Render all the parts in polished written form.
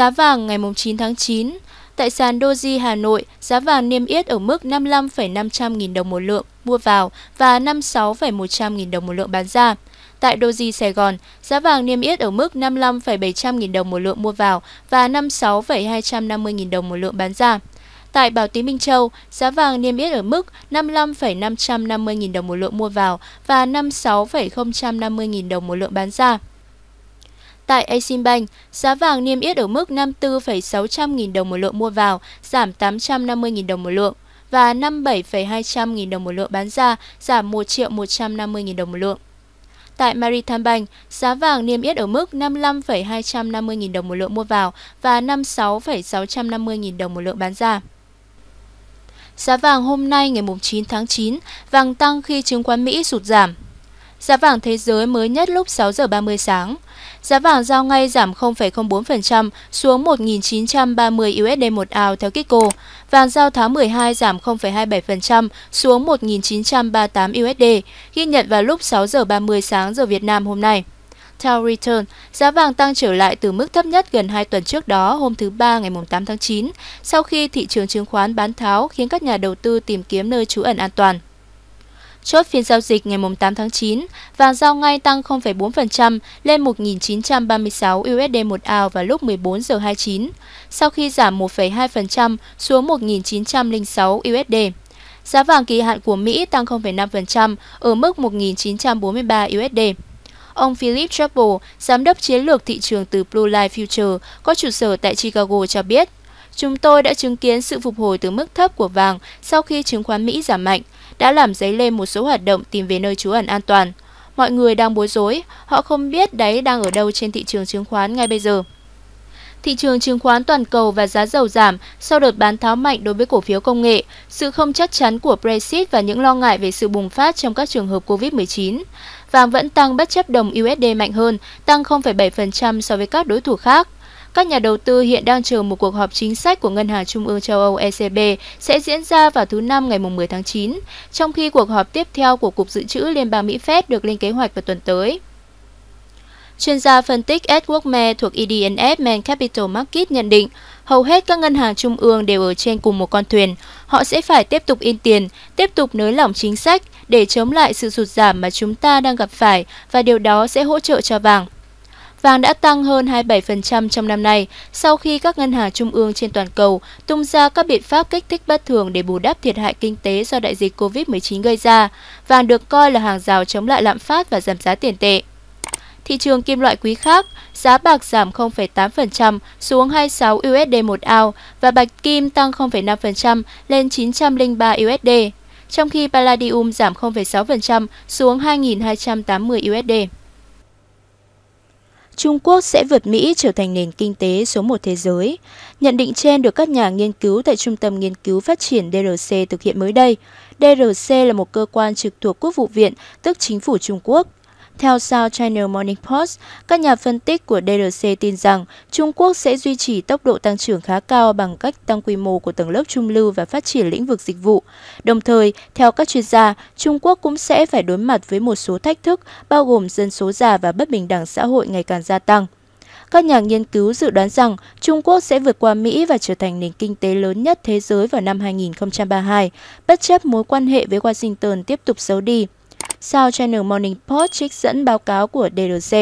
Giá vàng ngày 9 tháng 9. Tại sàn Doji Hà Nội, giá vàng niêm yết ở mức 55,500.000 đồng một lượng mua vào và 56,100.000 đồng một lượng bán ra. Tại Doji Sài Gòn, giá vàng niêm yết ở mức 55,700.000 đồng một lượng mua vào và 56,250.000 đồng một lượng bán ra. Tại Bảo Tí Minh Châu, giá vàng niêm yết ở mức 55,550.000 đồng một lượng mua vào và 56,050.000 đồng một lượng bán ra. Tại ACB Bank, giá vàng niêm yết ở mức 54,600.000 đồng một lượng mua vào, giảm 850.000 đồng một lượng và 57,200.000 đồng một lượng bán ra, giảm 1.150.000 đồng một lượng. Tại Maritime Bank, giá vàng niêm yết ở mức 55,250.000 đồng một lượng mua vào và 56,650.000 đồng một lượng bán ra. Giá vàng hôm nay ngày 9 tháng 9, vàng tăng khi chứng khoán Mỹ sụt giảm. Giá vàng thế giới mới nhất lúc 6 giờ 30 sáng. Giá vàng giao ngay giảm 0,04% xuống 1.930 USD một ounce theo Kiko. Vàng giao tháng 12 giảm 0,27% xuống 1.938 USD, ghi nhận vào lúc 6 giờ 30 sáng giờ Việt Nam hôm nay. Theo Return, giá vàng tăng trở lại từ mức thấp nhất gần 2 tuần trước đó hôm thứ Ba ngày 8 tháng 9, sau khi thị trường chứng khoán bán tháo khiến các nhà đầu tư tìm kiếm nơi trú ẩn an toàn. Chốt phiên giao dịch ngày 8 tháng 9, vàng giao ngay tăng 0,4% lên 1.936 USD một ounce vào lúc 14 giờ 29, sau khi giảm 1,2% xuống 1.906 USD. Giá vàng kỳ hạn của Mỹ tăng 0,5% ở mức 1.943 USD. Ông Philip Trebel, giám đốc chiến lược thị trường từ Blue Line Future có trụ sở tại Chicago cho biết, chúng tôi đã chứng kiến sự phục hồi từ mức thấp của vàng sau khi chứng khoán Mỹ giảm mạnh, đã làm dấy lên một số hoạt động tìm về nơi trú ẩn an toàn. Mọi người đang bối rối, họ không biết đáy đang ở đâu trên thị trường chứng khoán ngay bây giờ. Thị trường chứng khoán toàn cầu và giá dầu giảm sau đợt bán tháo mạnh đối với cổ phiếu công nghệ, sự không chắc chắn của Brexit và những lo ngại về sự bùng phát trong các trường hợp COVID-19. Vàng vẫn tăng bất chấp đồng USD mạnh hơn, tăng 0,7% so với các đối thủ khác. Các nhà đầu tư hiện đang chờ một cuộc họp chính sách của Ngân hàng Trung ương châu Âu ECB sẽ diễn ra vào thứ Năm ngày 10 tháng 9, trong khi cuộc họp tiếp theo của Cục Dự trữ Liên bang Mỹ Fed được lên kế hoạch vào tuần tới. Chuyên gia phân tích Edward Mayer thuộc IDNF Man Capital Market nhận định, hầu hết các ngân hàng trung ương đều ở trên cùng một con thuyền. Họ sẽ phải tiếp tục in tiền, tiếp tục nới lỏng chính sách để chống lại sự sụt giảm mà chúng ta đang gặp phải và điều đó sẽ hỗ trợ cho vàng. Vàng đã tăng hơn 27% trong năm nay sau khi các ngân hàng trung ương trên toàn cầu tung ra các biện pháp kích thích bất thường để bù đắp thiệt hại kinh tế do đại dịch COVID-19 gây ra. Vàng được coi là hàng rào chống lại lạm phát và giảm giá tiền tệ. Thị trường kim loại quý khác, giá bạc giảm 0,8% xuống 26 USD một ounce và bạch kim tăng 0,5% lên 903 USD, trong khi palladium giảm 0,6% xuống 2.280 USD. Trung Quốc sẽ vượt Mỹ trở thành nền kinh tế số 1 thế giới. Nhận định trên được các nhà nghiên cứu tại Trung tâm Nghiên cứu Phát triển DRC thực hiện mới đây. DRC là một cơ quan trực thuộc Quốc vụ viện, tức chính phủ Trung Quốc. Theo South China Morning Post, các nhà phân tích của DRC tin rằng Trung Quốc sẽ duy trì tốc độ tăng trưởng khá cao bằng cách tăng quy mô của tầng lớp trung lưu và phát triển lĩnh vực dịch vụ. Đồng thời, theo các chuyên gia, Trung Quốc cũng sẽ phải đối mặt với một số thách thức, bao gồm dân số già và bất bình đẳng xã hội ngày càng gia tăng. Các nhà nghiên cứu dự đoán rằng Trung Quốc sẽ vượt qua Mỹ và trở thành nền kinh tế lớn nhất thế giới vào năm 2032, bất chấp mối quan hệ với Washington tiếp tục xấu đi. South China Morning Post trích dẫn báo cáo của DRC.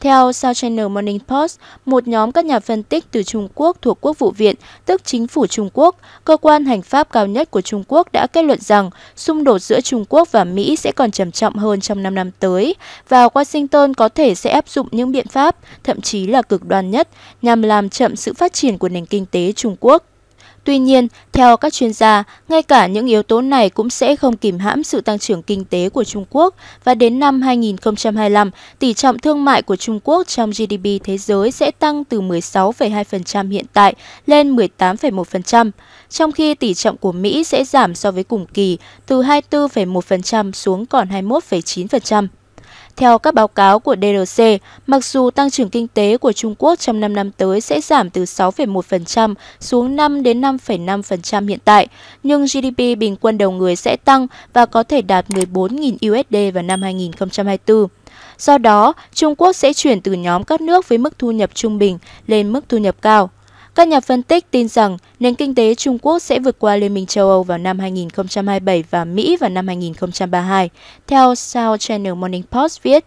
Theo South China Morning Post, một nhóm các nhà phân tích từ Trung Quốc thuộc Quốc vụ viện, tức chính phủ Trung Quốc, cơ quan hành pháp cao nhất của Trung Quốc đã kết luận rằng xung đột giữa Trung Quốc và Mỹ sẽ còn trầm trọng hơn trong 5 năm tới và Washington có thể sẽ áp dụng những biện pháp, thậm chí là cực đoan nhất, nhằm làm chậm sự phát triển của nền kinh tế Trung Quốc. Tuy nhiên, theo các chuyên gia, ngay cả những yếu tố này cũng sẽ không kìm hãm sự tăng trưởng kinh tế của Trung Quốc và đến năm 2025, tỷ trọng thương mại của Trung Quốc trong GDP thế giới sẽ tăng từ 16,2% hiện tại lên 18,1%, trong khi tỷ trọng của Mỹ sẽ giảm so với cùng kỳ từ 24,1% xuống còn 21,9%. Theo các báo cáo của DRC, mặc dù tăng trưởng kinh tế của Trung Quốc trong 5 năm tới sẽ giảm từ 6,1% xuống 5–5,5% hiện tại, nhưng GDP bình quân đầu người sẽ tăng và có thể đạt 14.000 USD vào năm 2024. Do đó, Trung Quốc sẽ chuyển từ nhóm các nước với mức thu nhập trung bình lên mức thu nhập cao. Các nhà phân tích tin rằng nền kinh tế Trung Quốc sẽ vượt qua Liên minh châu Âu vào năm 2027 và Mỹ vào năm 2032, theo South China Morning Post viết.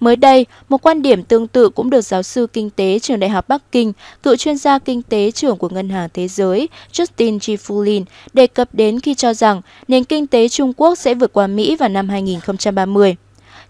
Mới đây, một quan điểm tương tự cũng được giáo sư kinh tế trường Đại học Bắc Kinh, cựu chuyên gia kinh tế trưởng của Ngân hàng Thế giới Justin Chifulin đề cập đến khi cho rằng nền kinh tế Trung Quốc sẽ vượt qua Mỹ vào năm 2030.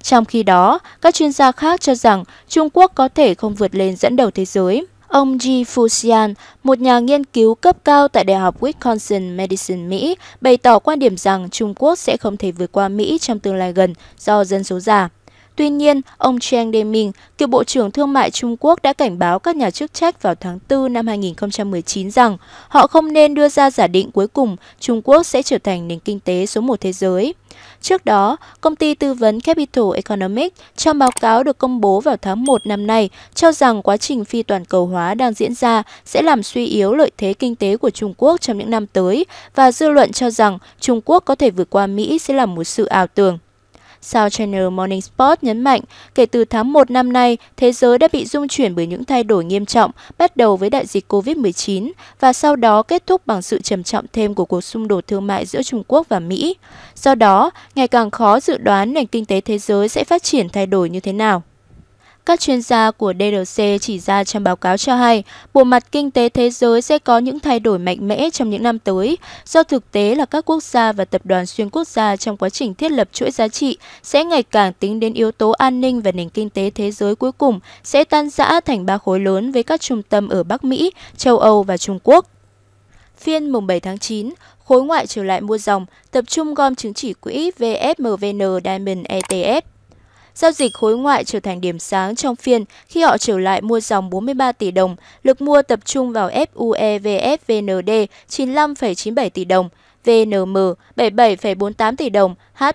Trong khi đó, các chuyên gia khác cho rằng Trung Quốc có thể không vượt lên dẫn đầu thế giới. Ông Ji Fuxian, một nhà nghiên cứu cấp cao tại Đại học Wisconsin Madison, Mỹ, bày tỏ quan điểm rằng Trung Quốc sẽ không thể vượt qua Mỹ trong tương lai gần do dân số già. Tuy nhiên, ông Cheng Deming, cựu Bộ trưởng Thương mại Trung Quốc đã cảnh báo các nhà chức trách vào tháng 4 năm 2019 rằng họ không nên đưa ra giả định cuối cùng Trung Quốc sẽ trở thành nền kinh tế số 1 thế giới. Trước đó, công ty tư vấn Capital Economics trong báo cáo được công bố vào tháng 1 năm nay cho rằng quá trình phi toàn cầu hóa đang diễn ra sẽ làm suy yếu lợi thế kinh tế của Trung Quốc trong những năm tới và dư luận cho rằng Trung Quốc có thể vượt qua Mỹ sẽ là một sự ảo tưởng. South China Morning Post nhấn mạnh, kể từ tháng 1 năm nay, thế giới đã bị rung chuyển bởi những thay đổi nghiêm trọng, bắt đầu với đại dịch COVID-19 và sau đó kết thúc bằng sự trầm trọng thêm của cuộc xung đột thương mại giữa Trung Quốc và Mỹ. Do đó, ngày càng khó dự đoán nền kinh tế thế giới sẽ phát triển thay đổi như thế nào. Các chuyên gia của DRC chỉ ra trong báo cáo cho hay, bộ mặt kinh tế thế giới sẽ có những thay đổi mạnh mẽ trong những năm tới, do thực tế là các quốc gia và tập đoàn xuyên quốc gia trong quá trình thiết lập chuỗi giá trị sẽ ngày càng tính đến yếu tố an ninh và nền kinh tế thế giới cuối cùng sẽ tan rã thành ba khối lớn với các trung tâm ở Bắc Mỹ, châu Âu và Trung Quốc. Phiên mùng 7 tháng 9, khối ngoại trở lại mua dòng, tập trung gom chứng chỉ quỹ VFMVN Diamond ETF. Giao dịch khối ngoại trở thành điểm sáng trong phiên khi họ trở lại mua dòng 43 tỷ đồng, lực mua tập trung vào FUEVFVND 95,97 tỷ đồng, VNM 77,48 tỷ đồng, HPG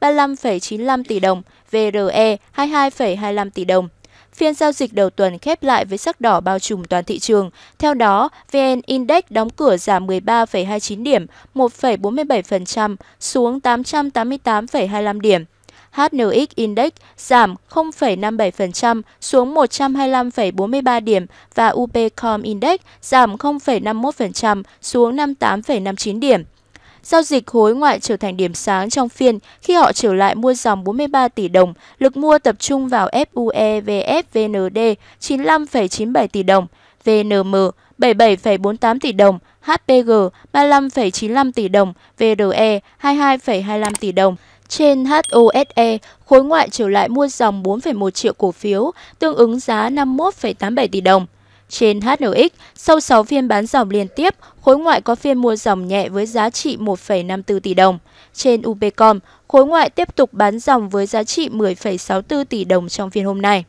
35,95 tỷ đồng, VRE 22,25 tỷ đồng. Phiên giao dịch đầu tuần khép lại với sắc đỏ bao trùm toàn thị trường. Theo đó, VN Index đóng cửa giảm 13,29 điểm, 1,47% xuống 888,25 điểm. HNX Index giảm 0,57% xuống 125,43 điểm và UPCOM Index giảm 0,51% xuống 58,59 điểm. Giao dịch khối ngoại trở thành điểm sáng trong phiên khi họ trở lại mua dòng 43 tỷ đồng, lực mua tập trung vào FUEVFVND 95,97 tỷ đồng, VNM 77,48 tỷ đồng, HPG 35,95 tỷ đồng, VRE 22,25 tỷ đồng. Trên HOSE, khối ngoại trở lại mua dòng 4,1 triệu cổ phiếu, tương ứng giá 51,87 tỷ đồng. Trên HNX, sau 6 phiên bán dòng liên tiếp, khối ngoại có phiên mua dòng nhẹ với giá trị 1,54 tỷ đồng. Trên UPCOM, khối ngoại tiếp tục bán dòng với giá trị 10,64 tỷ đồng trong phiên hôm nay.